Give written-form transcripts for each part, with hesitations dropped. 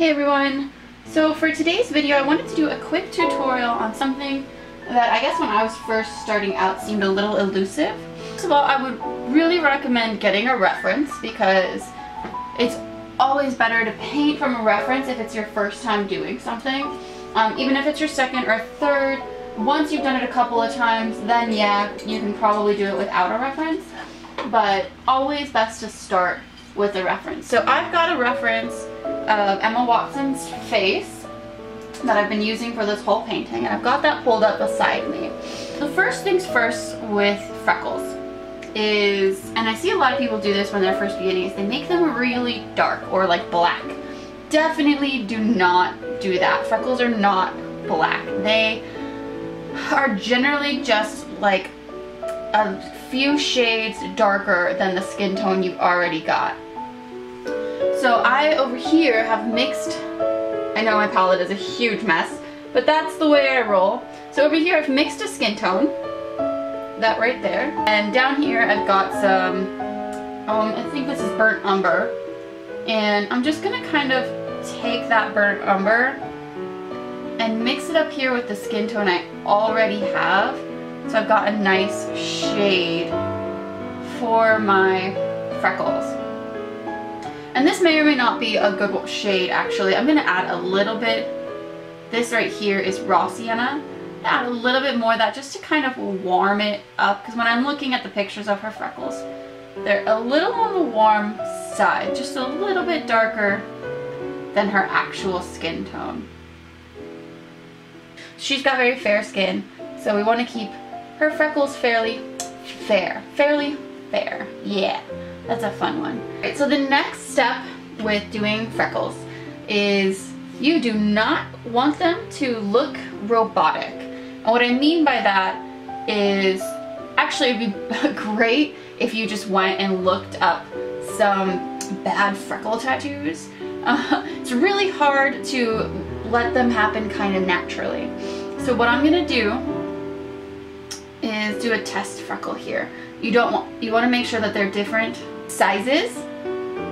Hey everyone! So for today's video I wanted to do a quick tutorial on something that I guess when I was first starting out seemed a little elusive. First of all, I would really recommend getting a reference because it's always better to paint from a reference if it's your first time doing something. Even if it's your second or third, once you've done it a couple of times, then yeah, you can probably do it without a reference. But always best to start with a reference. So I've got a reference of Emma Watson's face that I've been using for this whole painting, and I've got that pulled up beside me. The first things first with freckles is, and I see a lot of people do this when they're first beginning, is they make them really dark or like black. Definitely do not do that. Freckles are not black. They are generally just like a few shades darker than the skin tone you've already got. So I, over here, have mixed, I know my palette is a huge mess, but that's the way I roll. So over here I've mixed a skin tone, that right there, and down here I've got some, I think this is burnt umber, and I'm just gonna kind of take that burnt umber and mix it up here with the skin tone I already have, so I've got a nice shade for my freckles. And this may or may not be a good shade actually. I'm going to add a little bit. This right here is raw sienna. Add a little bit more of that just to kind of warm it up, because when I'm looking at the pictures of her freckles, they're a little on the warm side, just a little bit darker than her actual skin tone. She's got very fair skin, so we want to keep her freckles fairly fair. Fairly fair. Yeah. That's a fun one. Right, so the next step with doing freckles is you do not want them to look robotic. And what I mean by that is, actually it'd be great if you just went and looked up some bad freckle tattoos. It's really hard to let them happen kind of naturally. So what I'm gonna do is do a test freckle here. You want to make sure that they're different sizes.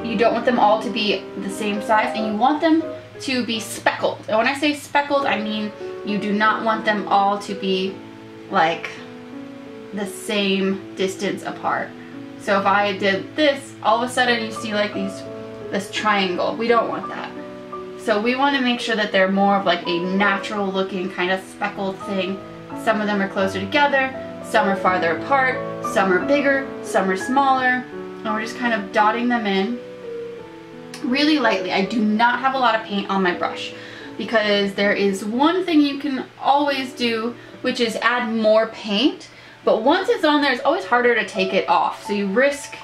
You don't want them all to be the same size, and you want them to be speckled. And when I say speckled, I mean you do not want them all to be like the same distance apart. So if I did this, all of a sudden you see like this triangle. We don't want that. So we want to make sure that they're more of like a natural looking kind of speckled thing. Some of them are closer together, some are farther apart, some are bigger, some are smaller. And we're just kind of dotting them in really lightly. I do not have a lot of paint on my brush, because there is one thing you can always do, which is add more paint, but once it's on there it's always harder to take it off. So you risk,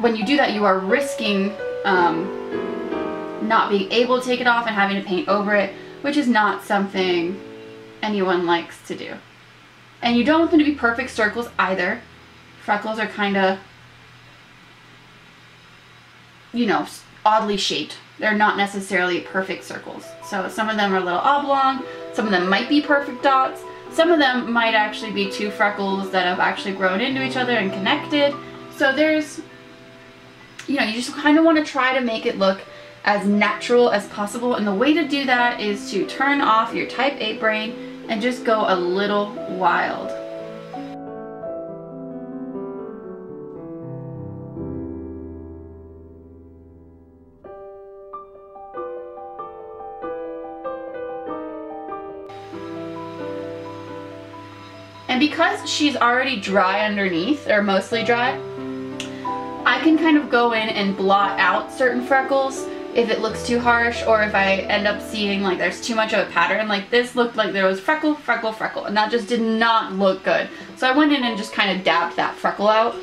when you do that you are risking not being able to take it off and having to paint over it, which is not something anyone likes to do. And you don't want them to be perfect circles either. Freckles are kind of, you know, oddly shaped. They're not necessarily perfect circles. So some of them are a little oblong, some of them might be perfect dots, some of them might actually be two freckles that have actually grown into each other and connected. So there's, you know, you just kind of want to try to make it look as natural as possible, and the way to do that is to turn off your type A brain and just go a little wild. And because she's already dry underneath, or mostly dry, I can kind of go in and blot out certain freckles if it looks too harsh, or if I end up seeing like there's too much of a pattern. Like this looked like there was freckle, freckle, freckle, and that just did not look good. So I went in and just kind of dabbed that freckle out.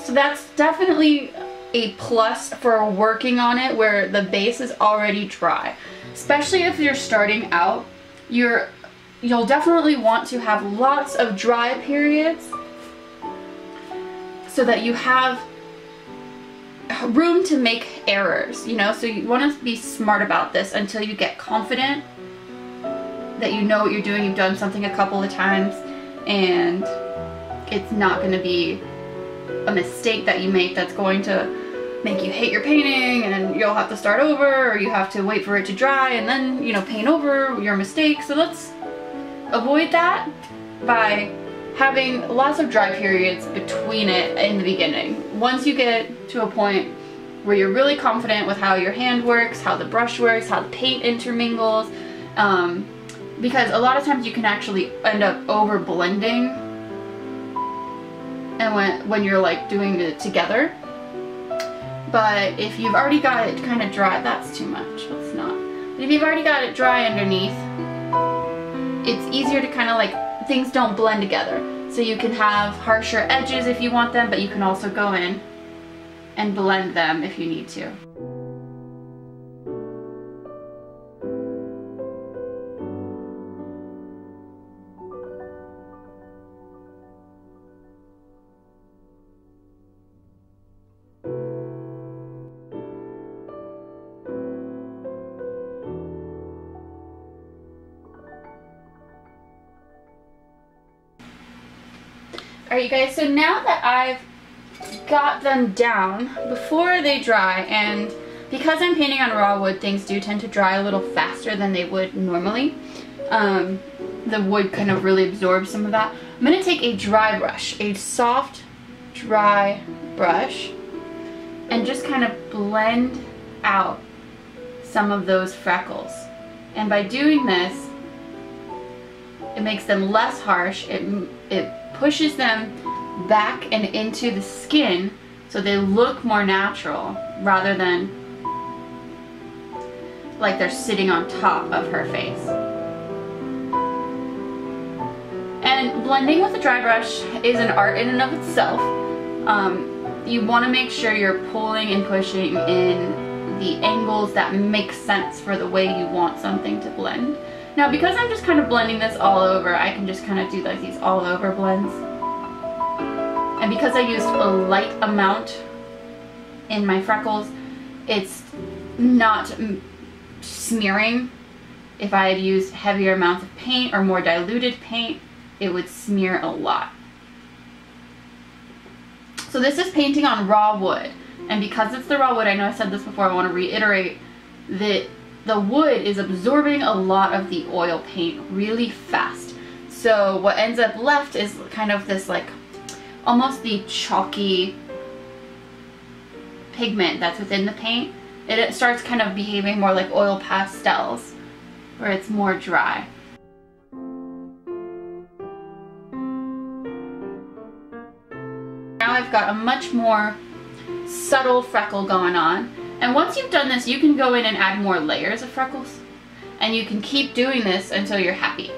So that's definitely a plus for working on it where the base is already dry. Especially if you're starting out, you'll definitely want to have lots of dry periods so that you have room to make errors, you know, so you want to be smart about this until you get confident that you know what you're doing, you've done something a couple of times, and it's not going to be a mistake that you make that's going to make you hate your painting and you'll have to start over, or you have to wait for it to dry and then, you know, paint over your mistakes. So let's avoid that by having lots of dry periods between it in the beginning. Once you get to a point where you're really confident with how your hand works, how the brush works, how the paint intermingles, because a lot of times you can actually end up over blending, and when you're like doing it together. But if you've already got it kind of dry, that's too much, let's not. But if you've already got it dry underneath, it's easier to kind of like, things don't blend together. So you can have harsher edges if you want them, but you can also go in and blend them if you need to. All right, you guys, so now that I've got them down before they dry, and because I'm painting on raw wood, things do tend to dry a little faster than they would normally. The wood kind of really absorbs some of that. I'm going to take a dry brush, a soft dry brush, and just kind of blend out some of those freckles. And by doing this, it makes them less harsh. It pushes them back and into the skin so they look more natural rather than like they're sitting on top of her face. And blending with a dry brush is an art in and of itself. You want to make sure you're pulling and pushing in the angles that make sense for the way you want something to blend. Now, because I'm just kind of blending this all over, I can just kind of do like these all over blends. And because I used a light amount in my freckles, it's not smearing. If I had used heavier amounts of paint or more diluted paint, it would smear a lot. So this is painting on raw wood. And because it's the raw wood, I know I said this before, I want to reiterate that the wood is absorbing a lot of the oil paint really fast. So what ends up left is kind of this like almost the chalky pigment that's within the paint. It starts kind of behaving more like oil pastels, where it's more dry. Now I've got a much more subtle freckle going on. And once you've done this, you can go in and add more layers of freckles. And you can keep doing this until you're happy.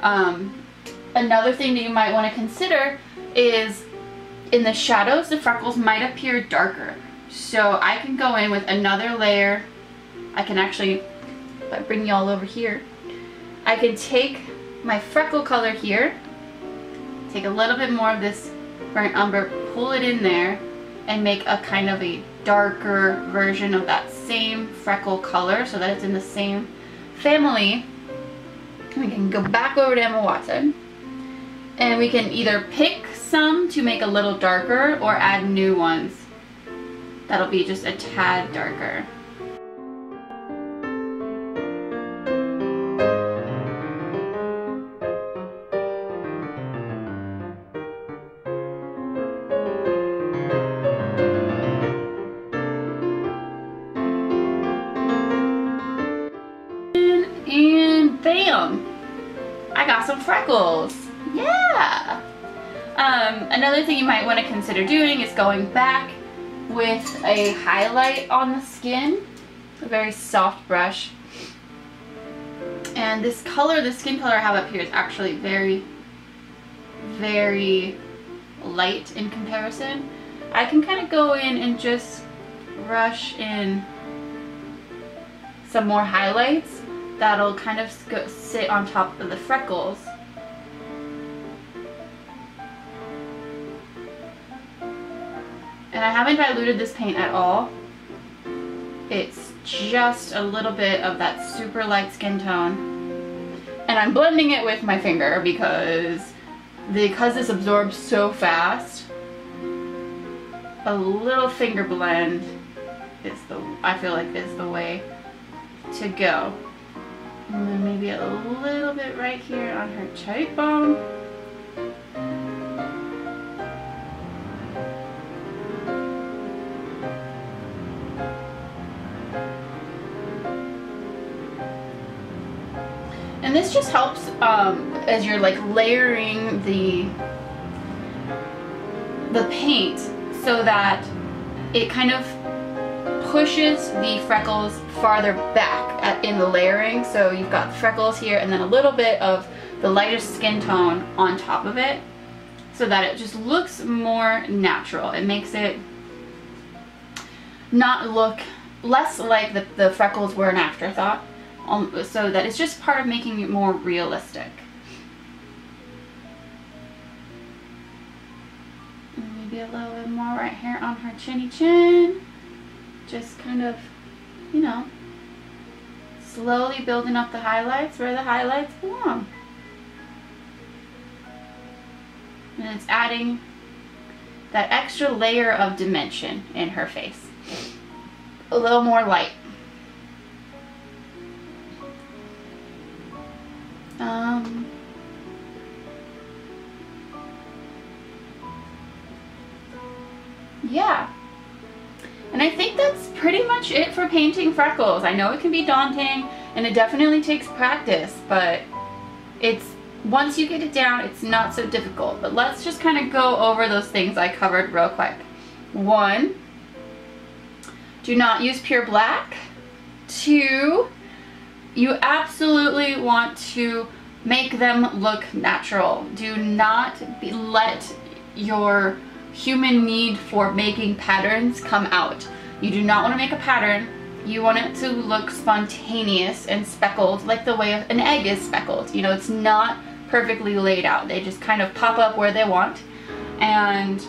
Another thing that you might want to consider is in the shadows, the freckles might appear darker. So I can go in with another layer. I can actually, if I bring you all over here, I can take my freckle color here, take a little bit more of this burnt umber, pull it in there, and make a kind of a darker version of that same freckle color so that it's in the same family. We can go back over to Emma Watson. And we can either pick some to make a little darker or add new ones that'll be just a tad darker. And bam! I got some freckles. Yeah! Another thing you might want to consider doing is going back with a highlight on the skin, a very soft brush. And this color, the skin color I have up here is actually very, very light in comparison. I can kind of go in and just brush in some more highlights that'll kind of sit on top of the freckles. And I haven't diluted this paint at all. It's just a little bit of that super light skin tone. And I'm blending it with my finger because this absorbs so fast. A little finger blend I feel like it's the way to go. And then maybe a little bit right here on her cheek bone. And this just helps as you're like layering the paint, so that it kind of pushes the freckles farther back in the layering. So you've got freckles here and then a little bit of the lightest skin tone on top of it, so that it just looks more natural. It makes it not look less like the freckles were an afterthought, so that it's just part of making it more realistic. Maybe a little bit more right here on her chinny chin. Just kind of, you know, slowly building up the highlights where the highlights belong. And it's adding that extra layer of dimension in her face. A little more light. Yeah. And I think that's pretty much it for painting freckles. I know it can be daunting, and it definitely takes practice, but it's, once you get it down, it's not so difficult. But let's just kind of go over those things I covered real quick. 1, do not use pure black. 2, you absolutely want to make them look natural. Do not let your human need for making patterns come out. You do not want to make a pattern. You want it to look spontaneous and speckled, like the way an egg is speckled. You know, it's not perfectly laid out. They just kind of pop up where they want. And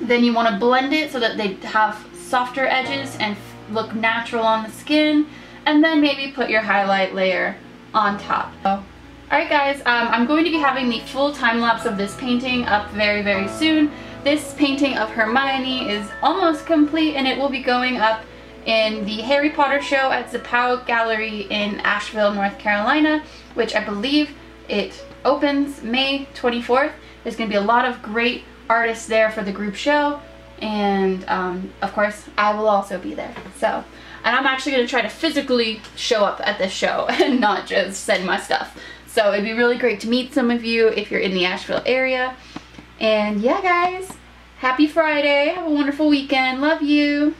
then you want to blend it so that they have softer edges and look natural on the skin. And then maybe put your highlight layer on top. So, alright guys, I'm going to be having the full time-lapse of this painting up very, very soon. This painting of Hermione is almost complete, and it will be going up in the Harry Potter show at Zapow Gallery in Asheville, North Carolina, which I believe it opens May 24th. There's going to be a lot of great artists there for the group show, and of course I will also be there. So. And I'm actually going to try to physically show up at this show and not just send my stuff. So it'd be really great to meet some of you if you're in the Asheville area. And yeah guys, happy Friday, have a wonderful weekend, love you!